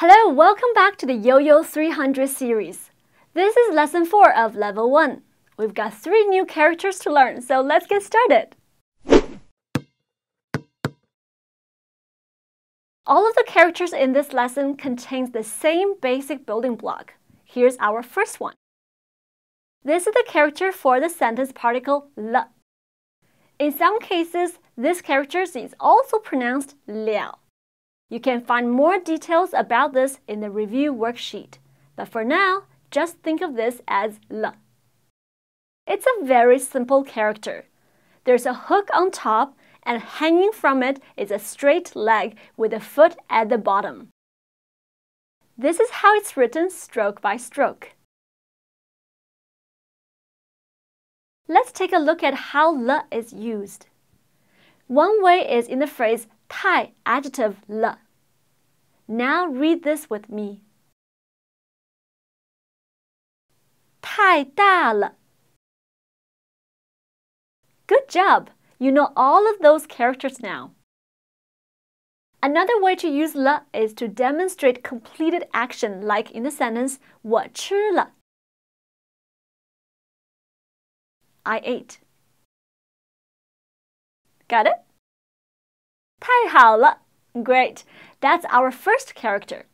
Hello, welcome back to the YoYo 300 series. This is lesson 4 of level 1. We've got 3 new characters to learn, so let's get started. All of the characters in this lesson contains the same basic building block. Here's our first one. This is the character for the sentence particle 了. In some cases, this character is also pronounced 了. You can find more details about this in the review worksheet, but for now, just think of this as 了. It's a very simple character. There's a hook on top, and hanging from it is a straight leg with a foot at the bottom. This is how it's written stroke by stroke. Let's take a look at how 了 is used. One way is in the phrase 太 adjective 了. Now read this with me. 太大了. Good job! You know all of those characters now. Another way to use 了 is to demonstrate completed action, like in the sentence 我吃了. I ate. Got it? 太好了! Great! That's our first character.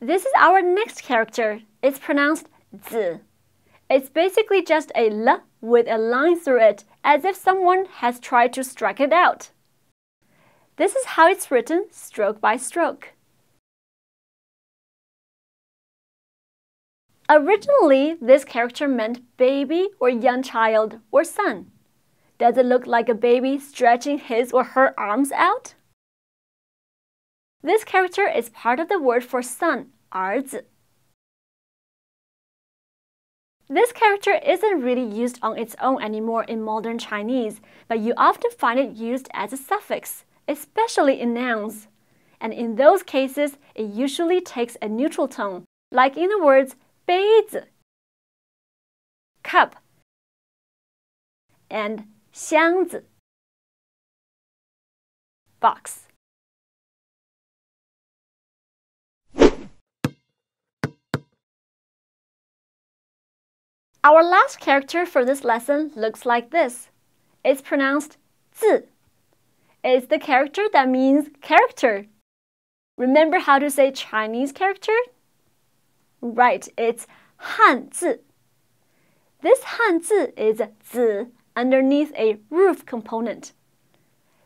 This is our next character. It's pronounced 子. It's basically just a 了 with a line through it, as if someone has tried to strike it out. This is how it's written stroke by stroke. Originally, this character meant baby or young child or son. Does it look like a baby stretching his or her arms out? This character is part of the word for son, 儿子. This character isn't really used on its own anymore in modern Chinese, but you often find it used as a suffix, especially in nouns. And in those cases, it usually takes a neutral tone, like in the words 杯子, cup, and 箱子, box. Our last character for this lesson looks like this. It's pronounced 字. It's the character that means character. Remember how to say Chinese character? Right, it's 汉字. This 汉字is 子 underneath a roof component.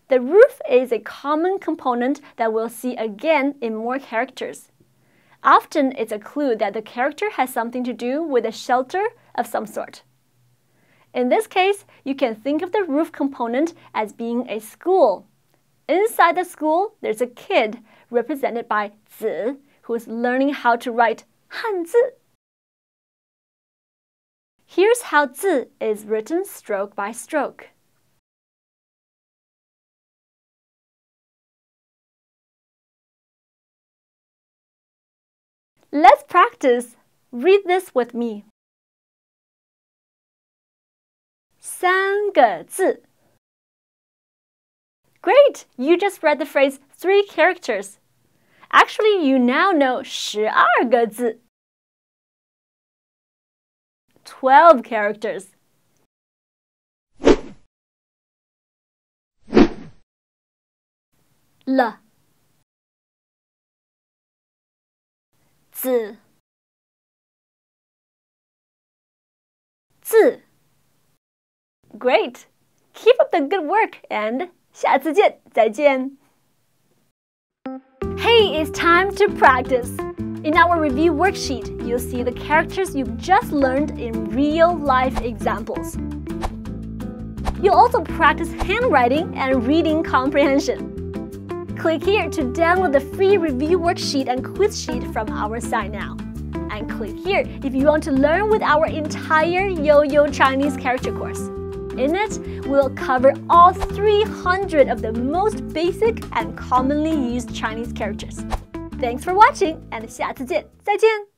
The roof is a common component that we'll see again in more characters. Often it's a clue that the character has something to do with a shelter of some sort. In this case, you can think of the roof component as being a school. Inside the school, there's a kid represented by 子 who is learning how to write 汉字. Here's how 字 is written stroke by stroke. Let's practice. Read this with me. 3个字. Great! You just read the phrase 3 characters. Actually, you now know 12个字. 12 characters. Le, 子, 字. Great! Keep up the good work and 下次见, 再见! Hey, it's time to practice! In our review worksheet, you'll see the characters you've just learned in real-life examples. You'll also practice handwriting and reading comprehension. Click here to download the free review worksheet and quiz sheet from our site now. And click here if you want to learn with our entire YoYo Chinese character course. In it, we'll cover all 300 of the most basic and commonly used Chinese characters. Thanks for watching, and 下次见, 再见!